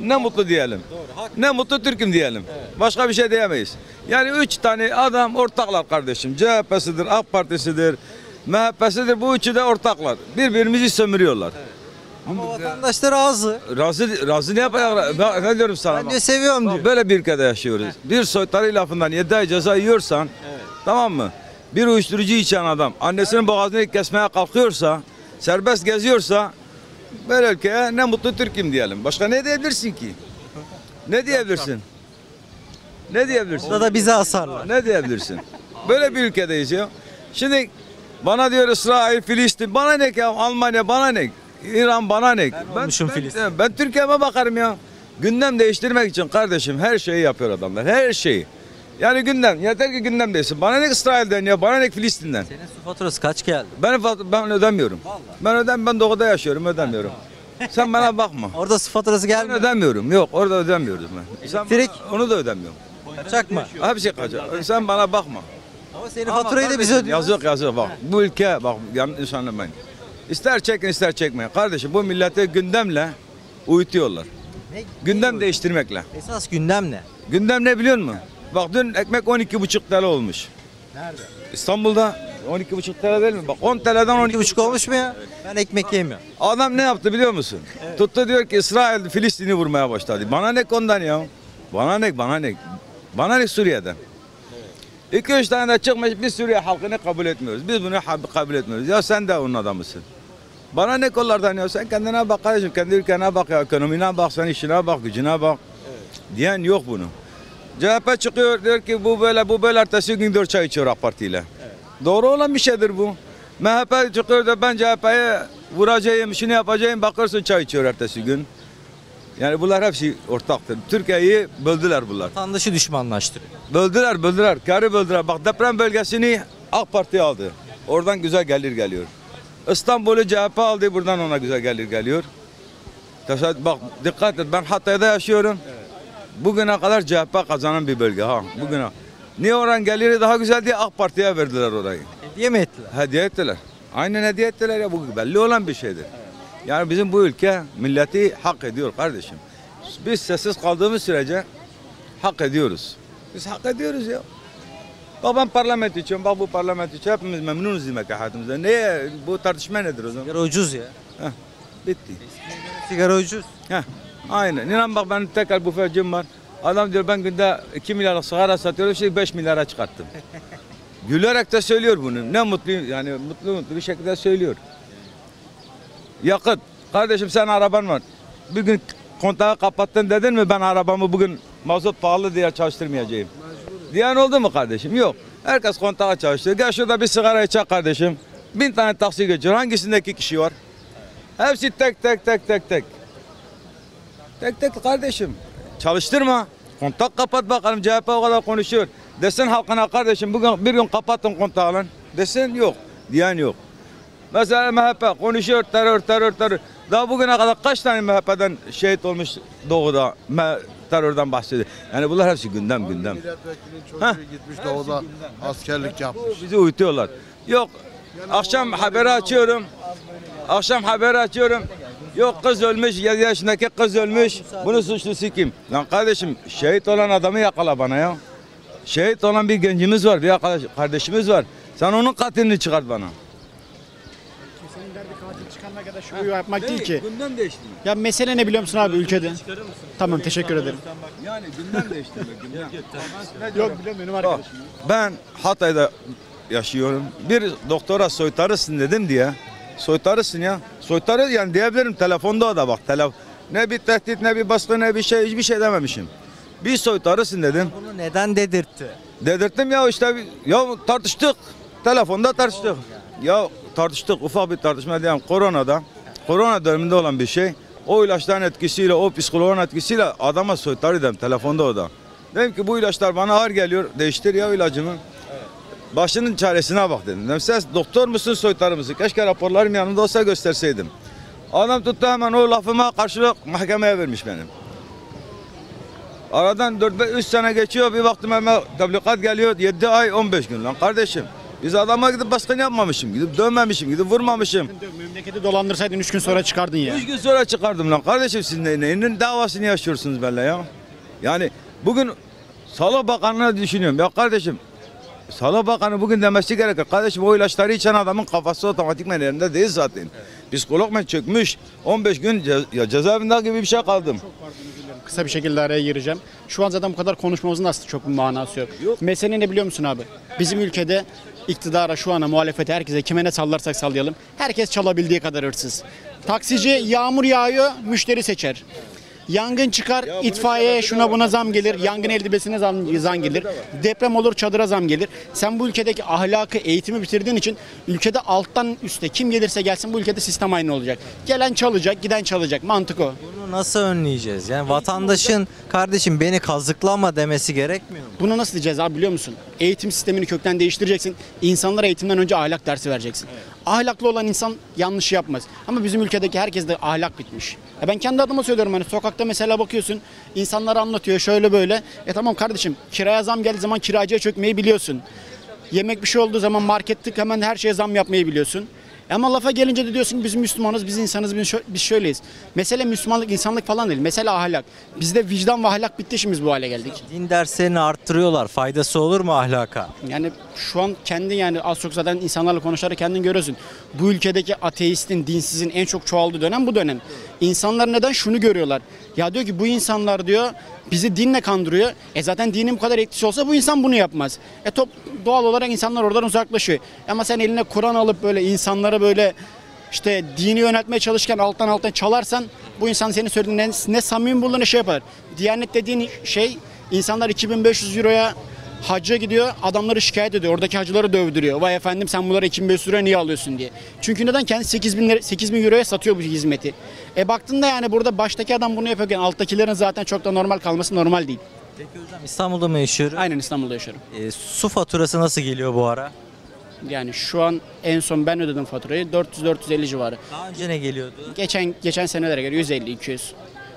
ne mutlu diyelim. Doğru, ne mutlu Türk'üm diyelim. Evet. Başka bir şey diyemeyiz. Yani üç tane adam ortaklar kardeşim. C H P'sidir, A K Partisidir, M H P'sidir. Bu üçü de ortaklar. Birbirimizi sömürüyorlar. Evet. Ama vatandaş da razı. Razı, razı ne yapacak? Ben, ne diyorum sana? Ben de seviyorum bak, diyor. Böyle bir ülkede yaşıyoruz. Heh. Bir soytarı lafından yedi ay ceza yiyorsan, evet. tamam mı? Bir uyuşturucu içen adam annesinin evet. boğazını kesmeye kalkıyorsa, serbest geziyorsa, böyle ülkeye ne mutlu Türk'üm diyelim. Başka ne diyebilirsin ki? Ne diyebilirsin? Ne diyebilirsin? Orada da bize asarlar. Ne diyebilirsin? Böyle bir ülkedeyiz ya. Şimdi bana diyor İsrail, Filistin, bana ne ki? Almanya bana ne? İran bana ne? Ben, ben, ben, ben Türkiye'me bakarım ya. Gündem değiştirmek için kardeşim her şeyi yapıyor adamlar. Her şeyi. Yani gündem. Yeter ki gündem değilsin. Bana ne İsrail'den ya? Bana ne Filistin'den? Senin su faturası kaç geldi? Ben, ben ödemiyorum. Vallahi. Ben ödem, ben doğuda yaşıyorum, ödemiyorum. Ha, Sen bana bakma. Orada su faturası gelmiyor. Ben ödemiyorum. Yok, orada ödemiyoruz ben. Sen direkt bana, onu da ödemiyorum. Kaçak mı? Her şey kaçak. Sen bana bakma. Ama senin ama faturayı da bize ödüyoruz. Yazık yazık bak. Bu ülke bak yanlış insanlamayın. İster çekin ister çekmeyin. Kardeşim bu milleti gündemle uyutuyorlar. Ne? Gündem ne değiştirmekle. Esas gündem ne? Gündem ne biliyor musun? Yani. Bak dün ekmek on iki buçuk lira olmuş. Nerede? İstanbul'da on iki buçuk lira değil mi? Bak on liradan on iki buçuk olmuş mu ya? Evet. Ben ekmek yemiyorum. Adam ne yaptı biliyor musun? Evet. Tuttu diyor ki İsrail Filistin'i vurmaya başladı. Evet. Bana ne ondan ya? Bana ne bana ne? Bana ne Suriye'den? Evet. İki üç tane de çıkmış biz Suriye halkını kabul etmiyoruz. Biz bunu kabul etmiyoruz. Ya sen de onun adamısın. Bana ne kollardan ya? Sen kendine bak kardeşim. Kendi ülkene bak ya. Ekonomine bak. Sen işine bak. Gücüne bak. Evet. Diyen yok bunu. C H P çıkıyor diyor ki bu böyle bu böyle ertesi gün dört çay içiyor AK Parti ile. Evet. Doğru olan bir şeydir bu. M H P çıkıyor da ben C H P'ye vuracağım, işini yapacağım. Bakırsın çay içiyor ertesi gün. Yani bunlar hepsi ortaktır. Türkiye'yi böldüler bunlar. Vatandaşı düşmanlaştırıyor. Böldüler, böldüler. Karı böldüler. Bak deprem bölgesini AK Parti aldı. Oradan güzel gelir geliyor. İstanbul'u C H P aldı. Buradan ona güzel gelir geliyor. Bak dikkat et. Ben Hatay'da yaşıyorum. Bugüne kadar C H P kazanan bir bölge. Ha, bugüne. Niye oran geliri daha güzel diye AK Parti'ye verdiler orayı. Hediye mi ettiler? Hediye ettiler. Aynen hediye ettiler ya. Bu belli olan bir şeydir. Yani bizim bu ülke milleti hak ediyor kardeşim. Biz sessiz kaldığımız sürece hak ediyoruz. Biz hak ediyoruz ya. Bak ben parlamento için, bak bu parlamento için hepimiz memnunuz demek hayatımızda. Neye, bu tartışma nedir o zaman? Sigara ucuz ya. Heh, bitti. Sigara ucuz. Heh, aynen. İnan bak benim tekrar bufecim var. Adam diyor ben günde iki milyara sigara satıyorum, şimdi beş milyara çıkarttım. Gülerek de söylüyor bunu. Ne mutlu, yani mutlu mutlu bir şekilde söylüyor. Yakıt. Kardeşim sen araban var. Bir gün kontağı kapattın dedin mi ben arabamı bugün mazot pahalı diye çalıştırmayacağım. Diyen oldu mu kardeşim? Yok. Herkes kontağı çalıştırıyor. Gel şurada bir sigara içecek kardeşim. Bin tane taksi geçiyor. Hangisindeki kişi var? Hepsi tek tek tek tek tek. Tek tek kardeşim. Çalıştırma. Kontak kapat bakalım. C H P o kadar konuşuyor. Desin halkına kardeşim bugün bir gün kapattın kontağı lan. Desin yok. Diyen yok. Mesela M H P konuşuyor terör terör terör. Daha bugüne kadar kaç tane M H P'den şehit olmuş doğuda terörden bahsediyor. Yani bunlar hepsi gündem gündem. Milletvekilinin çocuğu gitmiş doğuda askerlik yapmış. Bizi uyutuyorlar. Yok akşam haberi açıyorum. Akşam haberi açıyorum. Yok kız ölmüş yedi yaşındaki kız ölmüş. Bunun suçlusu kim? Lan kardeşim şehit olan adamı yakala bana ya. Şehit olan bir gencimiz var bir kardeşimiz var. Sen onun katilini çıkart bana. Kadar şu yapmak değil, değil ki. Gündem değişti. Ya mesele ne biliyor musun abi ülkede? Tamam teşekkür ederim. Yani gündem değişti. Yok bilmiyorum arkadaşım. Ben Hatay'da yaşıyorum. Bir doktora soytarısın dedim diye. Soytarısın ya. Soytarı yani diyebilirim telefonda da bak. Telef ne bir tehdit ne bir baskı ne bir şey hiçbir şey dememişim. Bir soytarısın dedim. Bunu neden dedirtti? Dedirttim ya işte ya tartıştık. Telefonda tartıştık. Ya tartıştık ufak bir tartışma diyelim koronada, korona döneminde olan bir şey. O ilaçların etkisiyle, o psikoloğun etkisiyle adama soytarı dedim telefonda o da. Dedim ki bu ilaçlar bana ağır geliyor, değiştir ya ilacımı. Başının çaresine bak dedim. Dedim sen doktor musun soytarı mısın? Keşke raporlarım yanımda olsa gösterseydim. Adam tuttu hemen o lafıma karşılık mahkemeye vermiş benim. Aradan dört üç sene geçiyor bir baktım hemen tebligat geliyor yedi ay on beş gün lan kardeşim. Biz adama gidip baskın yapmamışım, gidip dönmemişim, gidip vurmamışım. Memleketi dolandırsaydın üç gün sonra çıkardın ya. üç gün sonra çıkardım lan kardeşim siz neyinin davasını yaşıyorsunuz benimle ya. Yani bugün Sağlık Bakanı'na düşünüyorum ya kardeşim. Sağlık Bakanı bugün demesi gerekir. Kardeşim o ilaçları içen adamın kafası otomatikmen yerinde değil zaten. Evet. Psikolog mu çökmüş, on beş gün cez ya cezaevinde gibi bir şey kaldım. Kısa bir şekilde araya gireceğim. Şu an zaten bu kadar konuşmamızın aslında çok bir manası yok. yok. Mesele ne biliyor musun abi? Bizim ülkede iktidara şu ana muhalefete herkese kime ne sallarsak sallayalım. Herkes çalabildiği kadar hırsız. Taksici yağmur yağıyor müşteri seçer. Yangın çıkar ya itfaiyeye şuna buna zam gelir. Yangın eldivesine zam, zam gelir. Deprem olur çadıra zam gelir. Sen bu ülkedeki ahlakı eğitimi bitirdiğin için ülkede alttan üste kim gelirse gelsin bu ülkede sistem aynı olacak. Gelen çalacak giden çalacak mantık o. Bunu nasıl önleyeceğiz? Yani vatandaşın kardeşim beni kazıklama demesi gerekmiyor mu? Bunu nasıl diyeceğiz abi biliyor musun? Eğitim sistemini kökten değiştireceksin. İnsanlara eğitimden önce ahlak dersi vereceksin. Evet. Ahlaklı olan insan yanlış yapmaz. Ama bizim ülkedeki herkes de ahlak bitmiş. Ya ben kendi adıma söylüyorum, hani sokakta mesela bakıyorsun, insanlara anlatıyor şöyle böyle. E tamam kardeşim, kiraya zam geldiği zaman kiracıya çökmeyi biliyorsun. Yemek bir şey olduğu zaman marketlik hemen her şeye zam yapmayı biliyorsun. Ama lafa gelince de diyorsun ki biz Müslümanız, biz insanız, biz, şö biz şöyleyiz. Mesele Müslümanlık, insanlık falan değil. Mesele ahlak. Bizde vicdan ve ahlak bitti, şimdi bu hale geldik. Din derslerini arttırıyorlar. Faydası olur mu ahlaka? Yani şu an kendi yani az çok zaten insanlarla konuşarak kendin görüyorsun. Bu ülkedeki ateistin, dinsizin en çok çoğaldığı dönem bu dönem. İnsanlar neden şunu görüyorlar? Ya diyor ki bu insanlar diyor bizi dinle kandırıyor. E zaten dinin bu kadar etkisi olsa bu insan bunu yapmaz. E top, doğal olarak insanlar oradan uzaklaşıyor. Ama sen eline Kur'an alıp böyle insanlara böyle işte dini yönetmeye çalışırken alttan alttan çalarsan bu insan senin söylediğin ne, ne samimi bulduğunu şey yapar. Diyanet dediğin şey, insanlar iki bin beş yüz euroya hacca gidiyor, adamları şikayet ediyor. Oradaki hacıları dövdürüyor. Vay efendim sen bunları iki bin beş yüz euroya niye alıyorsun diye. Çünkü neden? Kendi sekiz bin euroya satıyor bu hizmeti. E baktığında yani burada baştaki adam bunu yapıyorken alttakilerin zaten çok da normal kalması normal değil. Peki hocam, İstanbul'da mı yaşıyorum? Aynen, İstanbul'da yaşıyorum. E, su faturası nasıl geliyor bu ara? Yani şu an en son ben ödedim faturayı, dört yüz dört yüz elli civarı. Daha önce ne geliyordu? Geçen geçen senelere göre yüz elli iki yüz.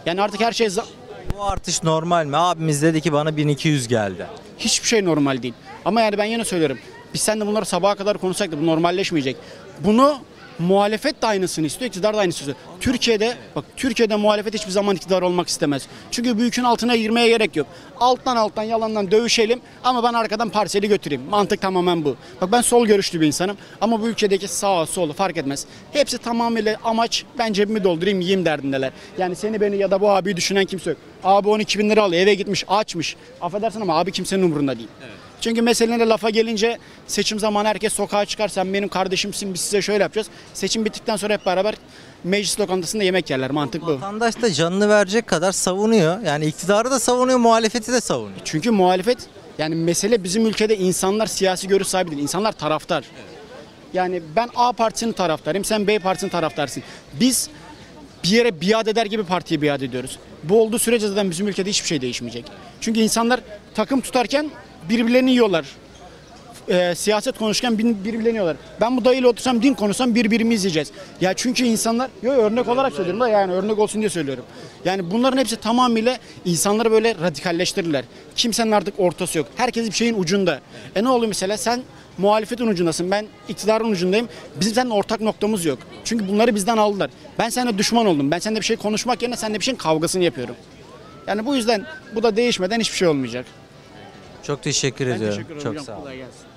Yani artık her şey... Bu artış normal mi? Abimiz dedi ki bana bin iki yüz geldi. Hiçbir şey normal değil. Ama yani ben yine söylüyorum. Biz sen de bunları sabaha kadar konuşsak da bu normalleşmeyecek. Bunu muhalefet de aynısını istiyor, iktidar da aynısını istiyor. Türkiye'de bak, Türkiye'de muhalefet hiçbir zaman iktidar olmak istemez. Çünkü büyükün altına girmeye gerek yok. Alttan alttan yalandan dövüşelim ama ben arkadan parseli götüreyim. Mantık tamamen bu. Bak ben sol görüşlü bir insanım ama bu ülkedeki sağa solu fark etmez. Hepsi tamamıyla amaç ben cebimi doldurayım yiyeyim derdindeler. Yani seni beni ya da bu abiyi düşünen kimse yok. Abi on iki bin lira alıyor, eve gitmiş, açmış. Affedersin ama abi kimsenin umurunda değil. Evet. Çünkü meselelere lafa gelince seçim zamanı herkes sokağa çıkar. Sen benim kardeşimsin, biz size şöyle yapacağız. Seçim bittikten sonra hep beraber meclis lokantasında yemek yerler. Mantık bu. Vatandaş da canını verecek kadar savunuyor. Yani iktidarı da savunuyor, muhalefeti de savunuyor. Çünkü muhalefet, yani mesele bizim ülkede insanlar siyasi görüş sahibi değil. İnsanlar taraftar. Yani ben A partisinin taraftarıyım, sen B partisinin taraftarsın. Biz bir yere biat eder gibi partiye biat ediyoruz. Bu olduğu sürece zaten bizim ülkede hiçbir şey değişmeyecek. Çünkü insanlar takım tutarken birbirlerini yiyorlar. E, siyaset konuşurken birbirlerini yiyorlar. Ben bu dayıyla otursam, din konuşsam birbirimizi izleyeceğiz. Ya çünkü insanlar, yo örnek olarak söylüyorum da yani örnek olsun diye söylüyorum. Yani bunların hepsi tamamıyla insanları böyle radikalleştirirler. Kimsenin artık ortası yok. Herkes bir şeyin ucunda. E ne oluyor mesela? Sen muhalefetin ucundasın, ben iktidarın ucundayım. Bizim seninle ortak noktamız yok. Çünkü bunları bizden aldılar. Ben seninle düşman oldum. Ben seninle bir şey konuşmak yerine seninle bir şeyin kavgasını yapıyorum. Yani bu yüzden bu da değişmeden hiçbir şey olmayacak. Çok teşekkür ben ediyorum. Teşekkür ederim. Çok sağ olun.